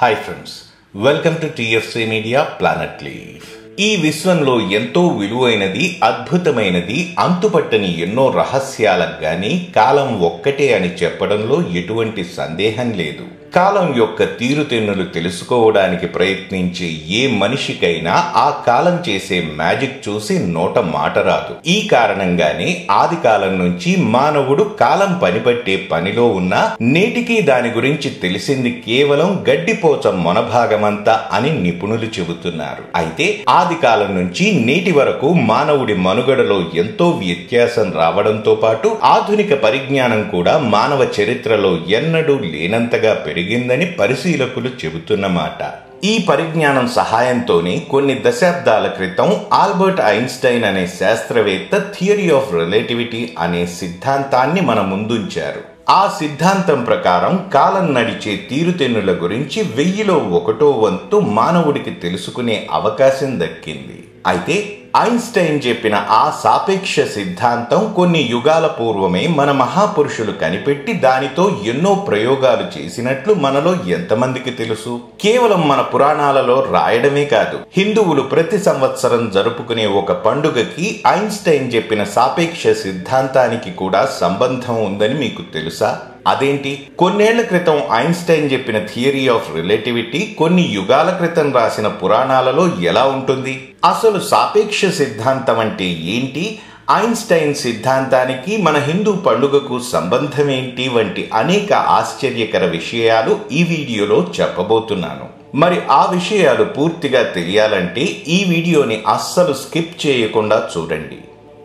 Hi friends, welcome to TFC media planet leaf. ఈ విశ్వంలో ఎంతో విలువైనది, అద్భుతమైనది, అంతుపట్టని ఎన్నో రహస్యాలకు గాని కాలం ఒక్కటే అని చెప్పడంలో ఎటువంటి సందేహం లేదు. కాలం యొక్క తీరుతెన్నులు తెలుసుకోవడానికి ప్రయత్నించే ఏ మనిషికైనా ఆ కాలం చేసే మ్యాజిక్ చూసి నోట మాట రాదు. ఈ కారణంగానే ఆది కాలం నుంచి మానవుడు కాలం పనిపట్టే పనిలో ఉన్నా నేటికి దాని గురించి తెలిసింది కేవలం గడ్డిపోచ మొనభాగమంతా అని నిపుణులు చెబుతున్నారు. అయితే ఆది కాలం నుంచి నేటి వరకు మానవుడి మనుగడలో ఎంతో వ్యత్యాసం రావడంతో పాటు ఆధునిక పరిజ్ఞానం కూడా మానవ చరిత్రలో ఎన్నడూ లేనంతగా పెరిగిందని పరిశీలకులు చెబుతున్నమాట. ఈ పరిజ్ఞానం సహాయంతోనే కొన్ని దశాబ్దాల క్రితం ఆల్బర్ట్ ఐన్స్టైన్ అనే శాస్త్రవేత్త థియరీ ఆఫ్ రిలేటివిటీ అనే సిద్ధాంతాన్ని మన ముందుంచారు. ఆ సిద్ధాంతం ప్రకారం కాలం నడిచే తీరుతెన్నుల గురించి 1000లో 1 వంతు మానవుడికి తెలుసుకునే అవకాశం దక్కింది. అయితే ఐన్స్టైన్ చెప్పిన ఆ సాపేక్ష సిద్ధాంతం కొన్ని యుగాల పూర్వమే మన మహాపురుషులు కనిపెట్టి దానితో ఎన్నో ప్రయోగాలు చేసినట్లు మనలో ఎంతమందికి తెలుసు? కేవలం మన పురాణాలలో రాయడమే కాదు, హిందువులు ప్రతి సంవత్సరం జరుపుకునే ఒక పండుగకి ఐన్స్టైన్ చెప్పిన సాపేక్ష సిద్ధాంతానికి కూడా సంబంధం ఉందని మీకు తెలుసా? అదేంటి? కొన్నేళ్ల క్రితం ఐన్స్టైన్ చెప్పిన థియరీ ఆఫ్ రిలేటివిటీ కొన్ని యుగాల క్రితం రాసిన పురాణాలలో ఎలా ఉంటుంది? అసలు సాపేక్ష సిద్ధాంతం అంటే ఏంటి? ఐన్స్టైన్ సిద్ధాంతానికి మన హిందూ పండుగకు సంబంధం ఏంటి? వంటి అనేక ఆశ్చర్యకర విషయాలు ఈ వీడియోలో చెప్పబోతున్నాను. మరి ఆ విషయాలు పూర్తిగా తెలియాలంటే ఈ వీడియోని అస్సలు స్కిప్ చేయకుండా చూడండి.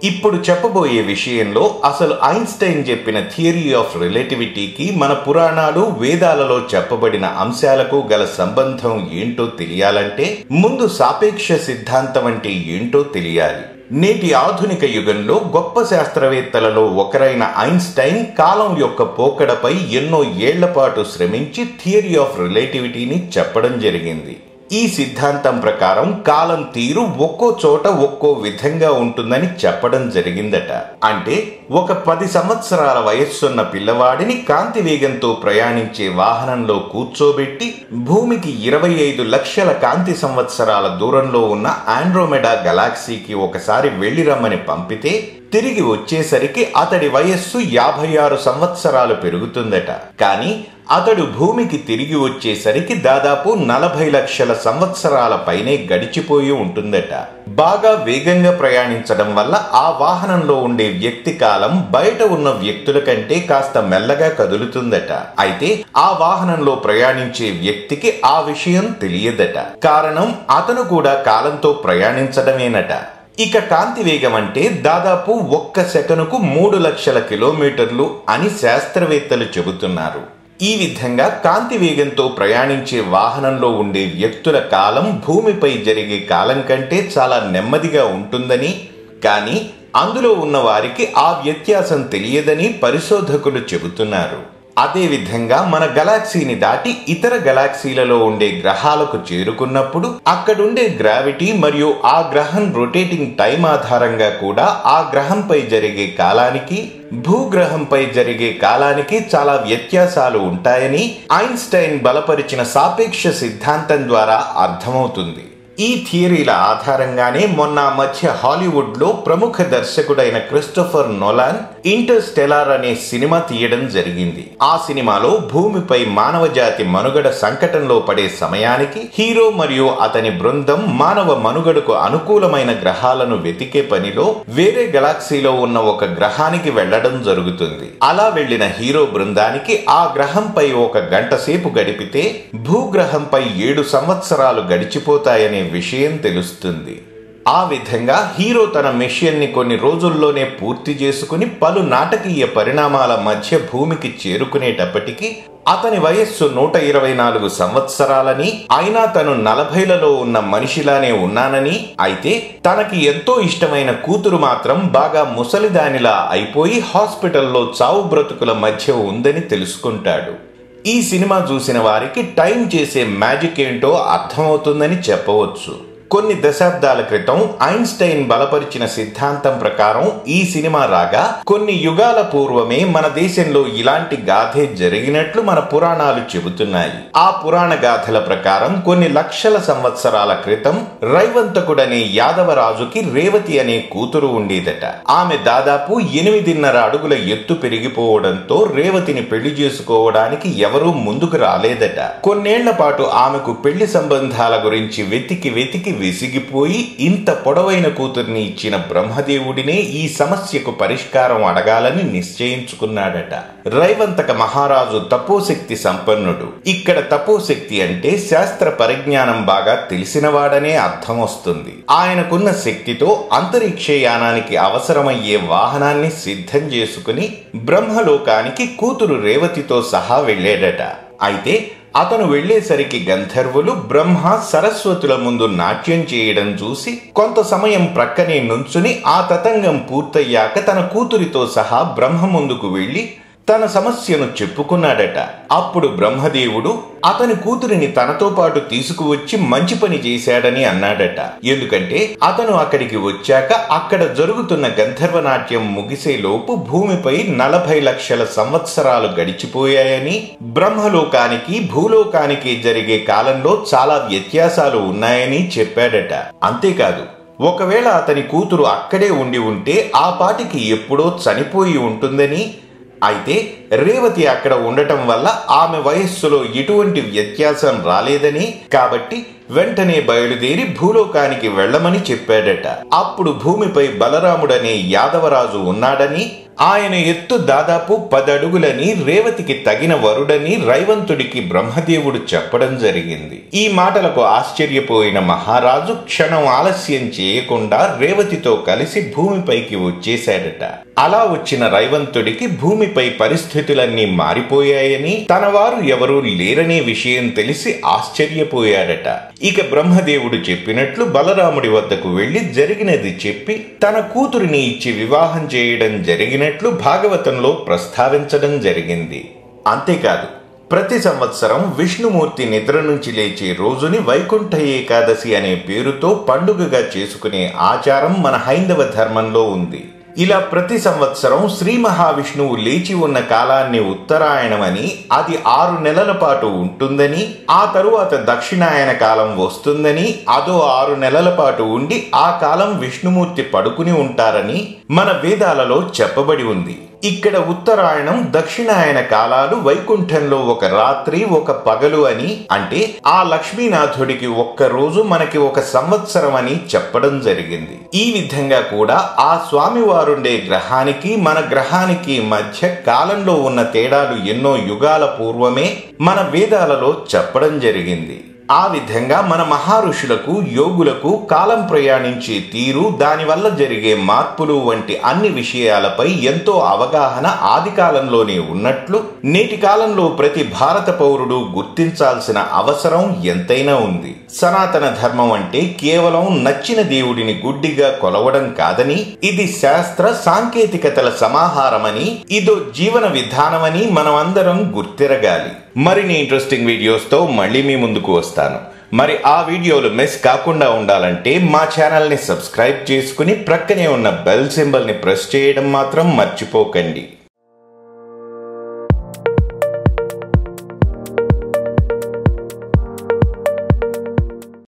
ఇప్పుడు చెప్పబోయే విషయంలో అసలు ఐన్స్టైన్ చెప్పిన థియరీ ఆఫ్ రిలేటివిటీకి మన పురాణాలు, వేదాలలో చెప్పబడిన అంశాలకు గల సంబంధం ఏంటో తెలియాలంటే ముందు సాపేక్ష సిద్ధాంతం అంటే ఏంటో తెలియాలి. నేటి ఆధునిక యుగంలో గొప్ప శాస్త్రవేత్తలలో ఒకరైన ఐన్స్టైన్ కాలం యొక్క పోకడపై ఎన్నో ఏళ్లపాటు శ్రమించి థియరీ ఆఫ్ రిలేటివిటీని చెప్పడం జరిగింది. ఈ సిద్ధాంతం ప్రకారం కాలం తీరు ఒక్కో చోట ఒక్కో విధంగా ఉంటుందని చెప్పడం జరిగిందట. అంటే ఒక 10 సంవత్సరాల వయస్సున్న పిల్లవాడిని కాంతి వేగంతో ప్రయాణించే వాహనంలో కూర్చోబెట్టి భూమికి 25 లక్షల కాంతి సంవత్సరాల దూరంలో ఉన్న ఆండ్రోమెడా గెలాక్సీకి ఒకసారి వెళ్లి రమ్మని పంపితే తిరిగి వచ్చేసరికి అతడి వయస్సు 56 సంవత్సరాలు పెరుగుతుందట. కానీ అతడు భూమికి తిరిగి వచ్చేసరికి దాదాపు 40 లక్షల సంవత్సరాల పైనే గడిచిపోయి ఉంటుందట. బాగా వేగంగా ప్రయాణించడం వల్ల ఆ వాహనంలో ఉండే వ్యక్తి కాలం బయట ఉన్న వ్యక్తుల కంటే కాస్త మెల్లగా కదులుతుందట. అయితే ఆ వాహనంలో ప్రయాణించే వ్యక్తికి ఆ విషయం తెలియదట. కారణం, అతను కూడా కాలంతో ప్రయాణించడమేనట. ఇక కాంతి వేగం అంటే దాదాపు 1 సెకనుకు 3 లక్షల కిలోమీటర్లు అని శాస్త్రవేత్తలు చెబుతున్నారు. ఈ విధంగా కాంతి వేగంతో ప్రయాణించే వాహనంలో ఉండే వ్యక్తుల కాలం భూమిపై జరిగే కాలం కంటే చాలా నెమ్మదిగా ఉంటుందని, కానీ అందులో ఉన్న వారికి ఆ వ్యత్యాసం తెలియదని పరిశోధకులు చెబుతున్నారు. అదేవిధంగా మన గెలాక్సీని దాటి ఇతర గెలాక్సీలలో ఉండే గ్రహాలకు చేరుకున్నప్పుడు అక్కడుండే గ్రావిటీ మరియు ఆ గ్రహం రొటేటింగ్ టైం ఆధారంగా కూడా ఆ గ్రహంపై జరిగే కాలానికి, భూగ్రహంపై జరిగే కాలానికి చాలా వ్యత్యాసాలు ఉంటాయని ఐన్స్టైన్ బలపరిచిన సాపేక్ష సిద్ధాంతం ద్వారా అర్థమవుతుంది. ఈ థియరీల ఆధారంగానే మొన్న మధ్య హాలీవుడ్లో ప్రముఖ దర్శకుడైన క్రిస్టోఫర్ నోలాన్ ఇంటర్స్టెలార్ అనే సినిమా తీయడం జరిగింది. ఆ సినిమాలో భూమిపై మానవజాతి మనుగడ సంకటంలో పడే సమయానికి హీరో మరియు అతని బృందం మానవ మనుగడకు అనుకూలమైన గ్రహాలను వెతికే పనిలో వేరే గెలాక్సీలో ఉన్న ఒక గ్రహానికి వెళ్లడం జరుగుతుంది. అలా వెళ్లిన హీరో బృందానికి ఆ గ్రహంపై 1 గంట సేపు గడిపితే భూగ్రహంపై 7 సంవత్సరాలు గడిచిపోతాయని విషయం తెలుస్తుంది. ఆ విధంగా హీరో తన మిషన్ని కొన్ని రోజుల్లోనే పూర్తి చేసుకుని పలు నాటకీయ పరిణామాల మధ్య భూమికి చేరుకునేటప్పటికి అతని వయస్సు 124 సంవత్సరాలని, అయినా తను 40లలో ఉన్న మనిషిలానే ఉన్నానని, అయితే తనకి ఎంతో ఇష్టమైన కూతురు మాత్రం బాగా ముసలిదానిలా అయిపోయి హాస్పిటల్లో చావు బ్రతుకుల మధ్య ఉందని తెలుసుకుంటాడు. ఈ సినిమా చూసిన వారికి టైం చేసే మ్యాజిక్ ఏంటో అర్థమవుతుందని చెప్పవచ్చు. కొన్ని దశాబ్దాల క్రితం ఐన్స్టైన్ బలపరిచిన సిద్ధాంతం ప్రకారం ఈ సినిమా రాగా కొన్ని యుగాల పూర్వమే మన దేశంలో ఇలాంటి గాథే జరిగినట్లు మన పురాణాలు చెబుతున్నాయి. ఆ పురాణ గాథల ప్రకారం కొన్ని లక్షల సంవత్సరాల క్రితం రైవంతకుడనే యాదవరాజుకి రేవతి అనే కూతురు ఉండేదట. ఆమె దాదాపు 8.5 అడుగుల ఎత్తు పెరిగిపోవడంతో రేవతిని పెళ్లి చేసుకోవడానికి ఎవరూ ముందుకు రాలేదట. కొన్నేళ్ల పాటు ఆమెకు పెళ్లి సంబంధాల గురించి వెతికి వెతికి విసిగిపోయి ఇంత పొడవైన కూతుర్ని ఇచ్చిన బ్రహ్మదేవుడినే ఈ సమస్యకు పరిష్కారం అడగాలని నిశ్చయించుకున్నాడట. రైవంతక మహారాజు తపోశక్తి సంపన్నుడు. ఇక్కడ తపోశక్తి అంటే శాస్త్ర పరిజ్ఞానం బాగా తెలిసినవాడనే అర్థం వస్తుంది. ఆయనకున్న శక్తితో అంతరిక్ష యానానికి అవసరమయ్యే వాహనాన్ని సిద్ధం చేసుకుని బ్రహ్మలోకానికి కూతురు రేవతితో సహా వెళ్ళాడట. అయితే అతను వెళ్లేసరికి గంధర్వులు బ్రహ్మ సరస్వతుల ముందు నాట్యం చేయడం చూసి కొంత సమయం ప్రక్కనే నుంచుని ఆ తతంగం పూర్తయ్యాక తన కూతురితో సహా బ్రహ్మ ముందుకు వెళ్లి తన సమస్యను చెప్పుకున్నాడట. అప్పుడు బ్రహ్మదేవుడు అతని కూతురిని తనతో పాటు తీసుకువచ్చి మంచి పని చేశాడని అన్నాడట. ఎందుకంటే అతను అక్కడికి వచ్చాక అక్కడ జరుగుతున్న గంధర్వ నాట్యం ముగిసేలోపు భూమిపై 40 లక్షల సంవత్సరాలు గడిచిపోయాయని, బ్రహ్మలోకానికి భూలోకానికి జరిగే కాలంలో చాలా వ్యత్యాసాలు ఉన్నాయని చెప్పాడట. అంతేకాదు, ఒకవేళ అతని కూతురు అక్కడే ఉండి ఉంటే ఆ పాటికి ఎప్పుడో చనిపోయి ఉంటుందని, అయితే రేవతి అక్కడ ఉండటం వల్ల ఆమె వయస్సులో ఎటువంటి వ్యత్యాసం రాలేదని, కాబట్టి వెంటనే బయలుదేరి భూలోకానికి వెళ్లమని చెప్పాడట. అప్పుడు భూమిపై బలరాముడనే యాదవరాజు ఉన్నాడని, ఆయన ఎత్తు దాదాపు 10 అడుగులని, రేవతికి తగిన వరుడని రైవంతుడికి బ్రహ్మదేవుడు చెప్పడం జరిగింది. ఈ మాటలకు ఆశ్చర్యపోయిన మహారాజు క్షణం ఆలస్యం చేయకుండా రేవతితో కలిసి భూమిపైకి వచ్చేశాడట. అలా వచ్చిన రైవంతుడికి భూమిపై పరిస్థితులన్నీ మారిపోయాయని, తన వారు ఎవరూ లేరనే విషయం తెలిసి ఆశ్చర్యపోయాడట. ఇక బ్రహ్మదేవుడు చెప్పినట్లు బలరాముడి వద్దకు వెళ్లి జరిగినది చెప్పి తన కూతురిని ఇచ్చి వివాహం చేయడం జరిగినట్లు భాగవతంలో ప్రస్తావించడం జరిగింది. అంతేకాదు, ప్రతి సంవత్సరం విష్ణుమూర్తి నిద్ర నుంచి లేచే రోజుని వైకుంఠ ఏకాదశి అనే పేరుతో పండుగగా చేసుకునే ఆచారం మన హైందవ ధర్మంలో ఉంది. ఇలా ప్రతి సంవత్సరం శ్రీ మహావిష్ణువు లేచి ఉన్న కాలాన్ని ఉత్తరాయణమని, అది 6 నెలల పాటు ఉంటుందని, ఆ తరువాత దక్షిణాయన కాలం వస్తుందని, అదో 6 నెలల పాటు ఉండి ఆ కాలం విష్ణుమూర్తి పడుకుని ఉంటారని మన వేదాలలో చెప్పబడి ఉంది. ఇక్కడ ఉత్తరాయణం దక్షిణాయన కాలాలు వైకుంఠంలో ఒక రాత్రి ఒక పగలు అని, అంటే ఆ లక్ష్మీనాథుడికి ఒక్కరోజు మనకి 1 సంవత్సరం అని చెప్పడం జరిగింది. ఈ విధంగా కూడా ఆ స్వామివారుండే గ్రహానికి మన గ్రహానికి మధ్య కాలంలో ఉన్న తేడాలు ఎన్నో యుగాల పూర్వమే మన వేదాలలో చెప్పడం జరిగింది. ఆ విధంగా మన మహారుషులకు, యోగులకు కాలం ప్రయాణించే తీరు, దానివల్ల జరిగే మార్పులు వంటి అన్ని విషయాలపై ఎంతో అవగాహన ఆది కాలంలోనే ఉన్నట్లు నేటి కాలంలో ప్రతి భారత పౌరుడు గుర్తించాల్సిన అవసరం ఎంతైనా ఉంది. సనాతన ధర్మం అంటే కేవలం నచ్చిన దేవుడిని గుడ్డిగా కొలవడం కాదని, ఇది శాస్త్ర సాంకేతికతల సమాహారమని, ఇదో జీవన విధానమని మనమందరం గుర్తిరగాలి. మరిన్ని ఇంట్రెస్టింగ్ వీడియోస్తో మళ్ళీ మీ ముందుకు వస్తాను. మరి ఆ వీడియోలు మిస్ కాకుండా ఉండాలంటే మా ఛానల్ని సబ్స్క్రైబ్ చేసుకుని ప్రక్కనే ఉన్న బెల్ సింబల్ని ప్రెస్ చేయడం మాత్రం మర్చిపోకండి.